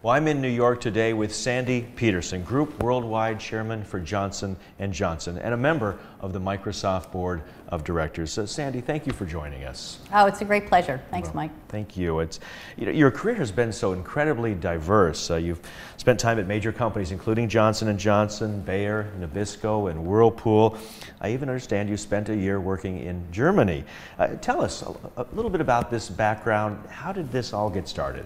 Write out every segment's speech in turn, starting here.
Well, I'm in New York today with Sandy Peterson, Group Worldwide Chairman for Johnson & Johnson and a member of the Microsoft Board of Directors. So, Sandy, thank you for joining us. Oh, it's a great pleasure. Thanks, Mike. Thank you. It's, your career has been so incredibly diverse. You've spent time at major companies including Johnson & Johnson, Bayer, Nabisco, and Whirlpool. I even understand you spent a year working in Germany. Tell us a little bit about this background. How did this all get started?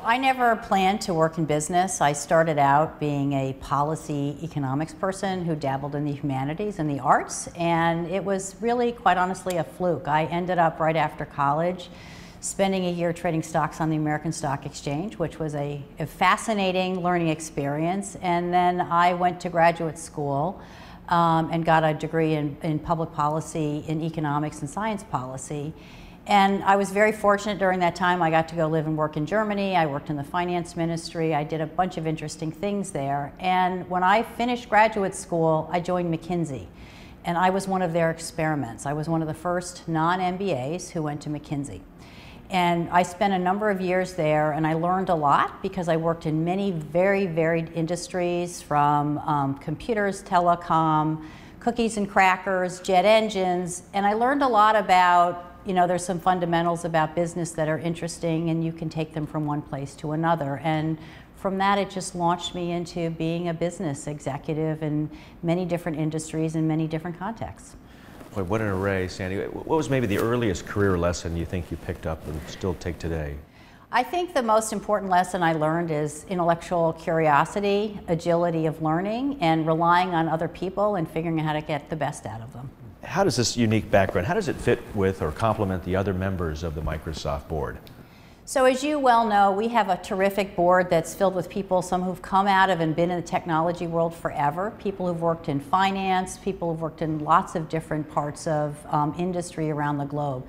I never planned to work in business. I started out being a policy economics person who dabbled in the humanities and the arts, and it was really, quite honestly, a fluke. I ended up right after college spending a year trading stocks on the American Stock Exchange, which was a fascinating learning experience, and then I went to graduate school and got a degree in public policy, in economics and science policy. And I was very fortunate during that time. I got to go live and work in Germany. I worked in the finance ministry. I did a bunch of interesting things there. And when I finished graduate school, I joined McKinsey. And I was one of their experiments. I was one of the first non-MBAs who went to McKinsey. And I spent a number of years there, and I learned a lot because I worked in many very varied industries, from computers, telecom, cookies and crackers, jet engines. And I learned a lot about, there's some fundamentals about business that are interesting, and you can take them from one place to another. And from that, it just launched me into being a business executive in many different industries and many different contexts. Boy, what an array, Sandy. What was maybe the earliest career lesson you think you picked up and still take today? I think the most important lesson I learned is intellectual curiosity, agility of learning, and relying on other people and figuring out how to get the best out of them. How does this unique background, how does it fit with or complement the other members of the Microsoft board? So as you well know, we have a terrific board that's filled with people, some who've come out of and been in the technology world forever, people who've worked in finance, people who've worked in lots of different parts of industry around the globe.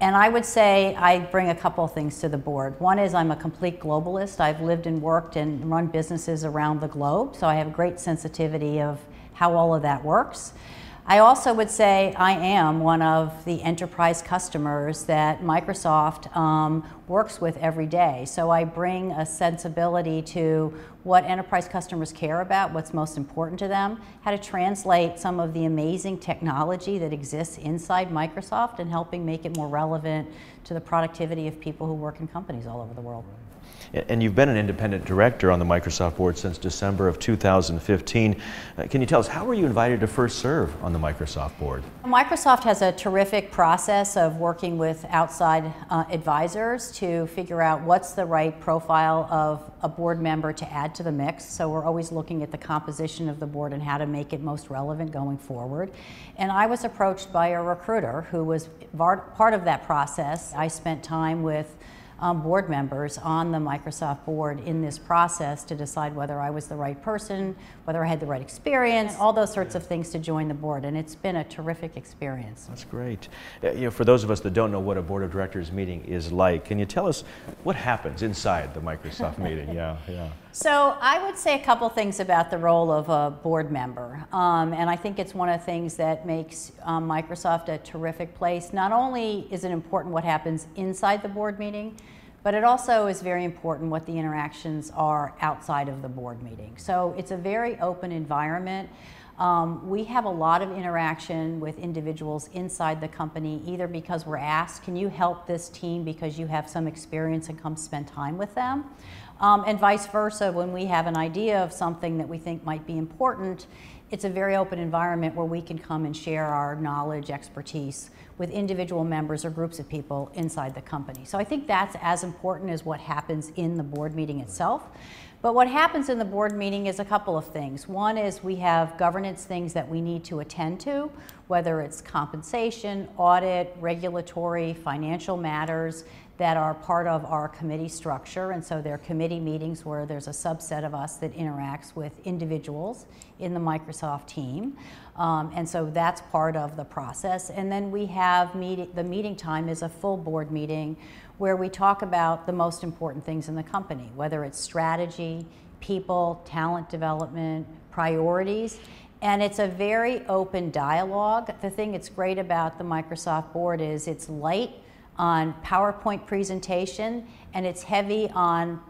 And I would say I bring a couple of things to the board. One is I'm a complete globalist. I've lived and worked and run businesses around the globe, so I have great sensitivity of how all of that works. I also would say I am one of the enterprise customers that Microsoft works with every day. So I bring a sensibility to what enterprise customers care about, what's most important to them, how to translate some of the amazing technology that exists inside Microsoft and helping make it more relevant to the productivity of people who work in companies all over the world. And you've been an independent director on the Microsoft board since December of 2015. Can you tell us, how were you invited to first serve on the Microsoft board? Microsoft has a terrific process of working with outside advisors to figure out what's the right profile of a board member to add to the mix. So we're always looking at the composition of the board and how to make it most relevant going forward. And I was approached by a recruiter who was part of that process. I spent time with board members on the Microsoft board in this process to decide whether I was the right person, whether I had the right experience, all those sorts of things to join the board, and it's been a terrific experience. That's great. For those of us that don't know what a board of directors meeting is like, can you tell us what happens inside the Microsoft meeting? Yeah. So I would say a couple things about the role of a board member, and I think it's one of the things that makes Microsoft a terrific place. Not only is it important what happens inside the board meeting, but it also is very important what the interactions are outside of the board meeting. So it's a very open environment. We have a lot of interaction with individuals inside the company, either because we're asked, can you help this team because you have some experience and come spend time with them? And vice versa, when we have an idea of something that we think might be important, it's a very open environment where we can come and share our knowledge, expertise with individual members or groups of people inside the company. So I think that's as important as what happens in the board meeting itself. But what happens in the board meeting is a couple of things. One is we have governance things that we need to attend to, whether it's compensation, audit, regulatory, financial matters that are part of our committee structure. And so there are committee meetings where there's a subset of us that interacts with individuals in the Microsoft team. And so that's part of the process. And then we have the meeting time is a full board meeting where we talk about the most important things in the company, whether it's strategy, people, talent development, priorities, and it's a very open dialogue. The thing that's great about the Microsoft board is it's light on PowerPoint presentation and it's heavy on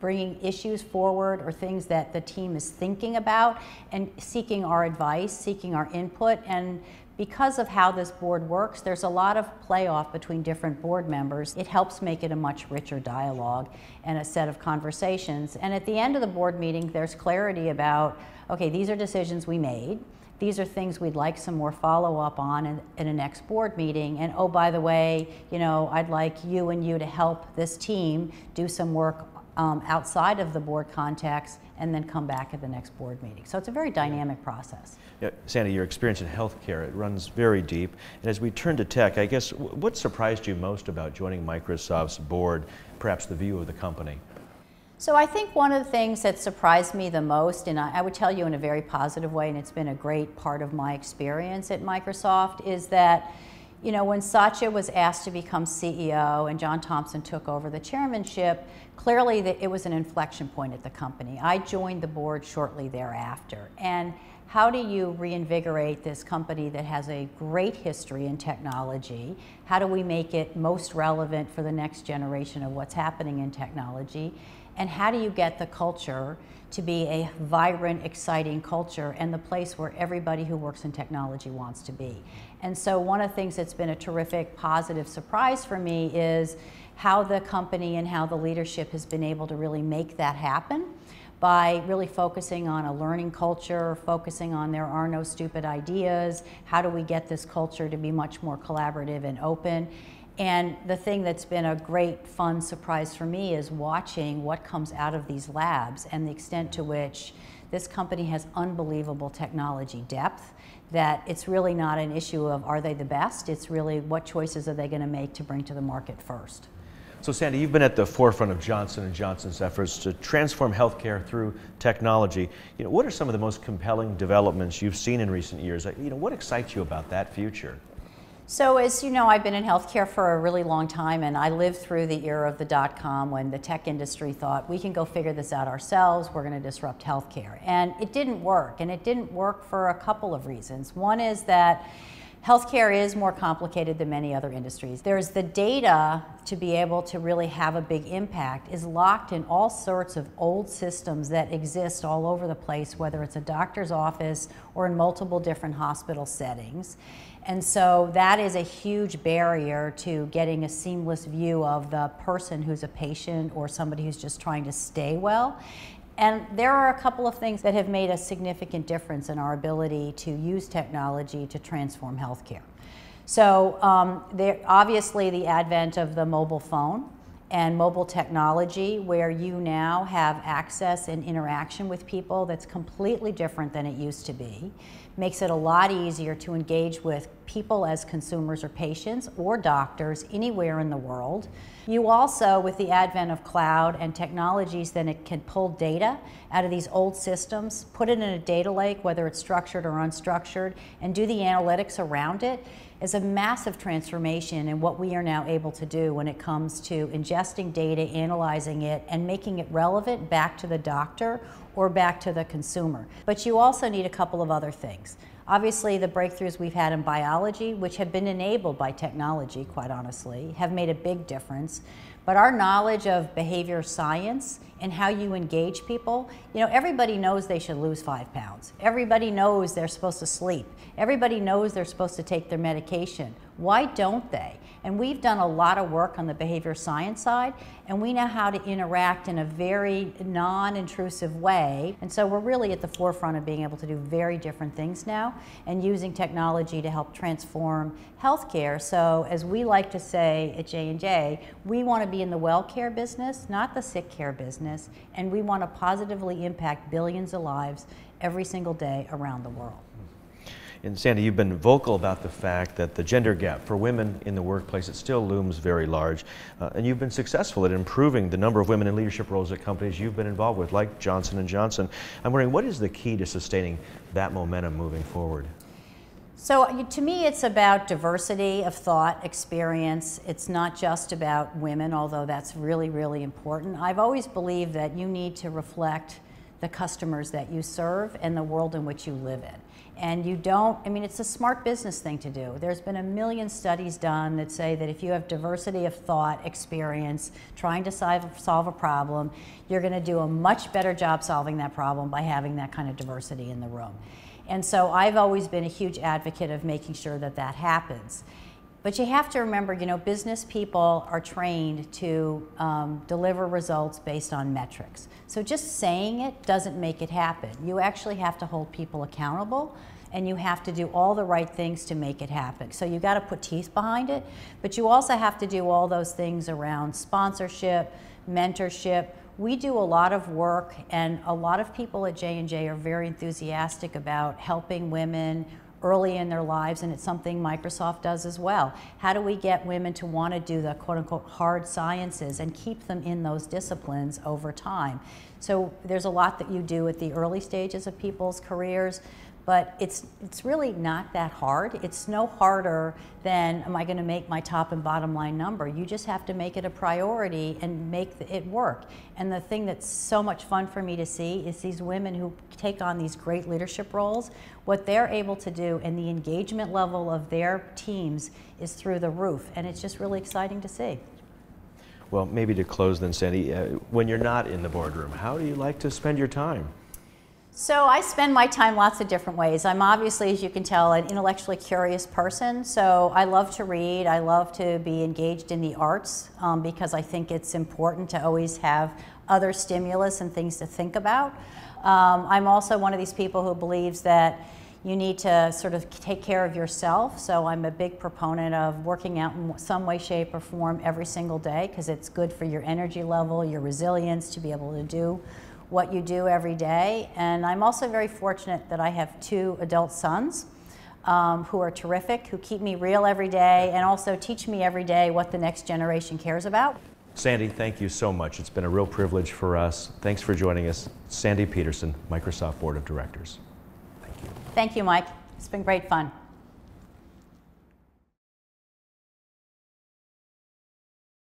bringing issues forward or things that the team is thinking about and seeking our advice, seeking our input. And because of how this board works, there's a lot of playoff between different board members. It helps make it a much richer dialogue and a set of conversations. And at the end of the board meeting, there's clarity about, okay, these are decisions we made. These are things we'd like some more follow-up on in a next board meeting. And oh, by the way, you know, I'd like you and you to help this team do some work outside of the board context and then come back at the next board meeting. So it's a very dynamic process. Yeah, Sandy, your experience in healthcare, it runs very deep. And as we turn to tech, I guess, what surprised you most about joining Microsoft's board, perhaps the view of the company? So I think one of the things that surprised me the most, and I would tell you in a very positive way, and it's been a great part of my experience at Microsoft, is that, you know, when Satya was asked to become CEO and John Thompson took over the chairmanship, clearly it was an inflection point at the company. I joined the board shortly thereafter. And how do you reinvigorate this company that has a great history in technology? How do we make it most relevant for the next generation of what's happening in technology? And how do you get the culture to be a vibrant, exciting culture and the place where everybody who works in technology wants to be? And so one of the things that's been a terrific positive surprise for me is how the company and how the leadership has been able to really make that happen by really focusing on a learning culture, focusing on there are no stupid ideas, how do we get this culture to be much more collaborative and open? And the thing that's been a great fun surprise for me is watching what comes out of these labs and the extent to which this company has unbelievable technology depth, that it's really not an issue of are they the best, it's really what choices are they going to make to bring to the market first. So Sandy, you've been at the forefront of Johnson & Johnson's efforts to transform healthcare through technology. You know, what are some of the most compelling developments you've seen in recent years? You know, what excites you about that future? So as you know, I've been in healthcare for a really long time, and I lived through the era of the dot-com when the tech industry thought, we can go figure this out ourselves, we're going to disrupt healthcare. And it didn't work, and it didn't work for a couple of reasons. One is that healthcare is more complicated than many other industries. There's the data to be able to really have a big impact is locked in all sorts of old systems that exist all over the place, whether it's a doctor's office or in multiple different hospital settings. And so that is a huge barrier to getting a seamless view of the person who's a patient or somebody who's just trying to stay well. And there are a couple of things that have made a significant difference in our ability to use technology to transform healthcare. So obviously the advent of the mobile phone and mobile technology, where you now have access and interaction with people that's completely different than it used to be, makes it a lot easier to engage with people as consumers or patients or doctors anywhere in the world. You also, with the advent of cloud and technologies, then it can pull data out of these old systems, put it in a data lake, whether it's structured or unstructured, and do the analytics around it. Is a massive transformation in what we are now able to do when it comes to ingesting data, analyzing it, and making it relevant back to the doctor or back to the consumer. But you also need a couple of other things. Obviously, the breakthroughs we've had in biology, which have been enabled by technology, quite honestly, have made a big difference. But our knowledge of behavior science and how you engage people, you know, everybody knows they should lose 5 pounds. Everybody knows they're supposed to sleep. Everybody knows they're supposed to take their medication. Why don't they? And we've done a lot of work on the behavior science side, and we know how to interact in a very non-intrusive way. And so we're really at the forefront of being able to do very different things now and using technology to help transform healthcare. So as we like to say at J&J, we want to be in the well care business, not the sick care business, and we want to positively impact billions of lives every single day around the world. And Sandy, you've been vocal about the fact that the gender gap for women in the workplace, it still looms very large. And you've been successful at improving the number of women in leadership roles at companies you've been involved with, like Johnson & Johnson. I'm wondering, what is the key to sustaining that momentum moving forward? So to me, it's about diversity of thought, experience. It's not just about women, although that's really, really important. I've always believed that you need to reflect the customers that you serve and the world in which you live in. And you don't, I mean, it's a smart business thing to do. There's been a million studies done that say that if you have diversity of thought, experience, trying to solve a problem, you're going to do a much better job solving that problem by having that kind of diversity in the room. And so I've always been a huge advocate of making sure that that happens. But you have to remember, you know, business people are trained to deliver results based on metrics. So just saying it doesn't make it happen. You actually have to hold people accountable, and you have to do all the right things to make it happen. So you got to put teeth behind it, but you also have to do all those things around sponsorship, mentorship. We do a lot of work, and a lot of people at J&J are very enthusiastic about helping women early in their lives, and it's something Microsoft does as well. How do we get women to want to do the quote-unquote hard sciences and keep them in those disciplines over time? So there's a lot that you do at the early stages of people's careers, but it's really not that hard. It's no harder than, am I going to make my top and bottom line number? You just have to make it a priority and make it work. And the thing that's so much fun for me to see is these women who take on these great leadership roles, what they're able to do, and the engagement level of their teams is through the roof. And it's just really exciting to see. Well, maybe to close then, Sandy, when you're not in the boardroom, how do you like to spend your time? So I spend my time lots of different ways. I'm obviously, as you can tell, an intellectually curious person. So I love to read. I love to be engaged in the arts because I think it's important to always have other stimulus and things to think about. I'm also one of these people who believes that you need to sort of take care of yourself. So I'm a big proponent of working out in some way, shape, or form every single day because it's good for your energy level, your resilience, to be able to do what you do every day. And I'm also very fortunate that I have two adult sons who are terrific, who keep me real every day and also teach me every day what the next generation cares about. Sandy, thank you so much. It's been a real privilege for us. Thanks for joining us. Sandy Peterson, Microsoft Board of Directors. Thank you. Thank you, Mike. It's been great fun.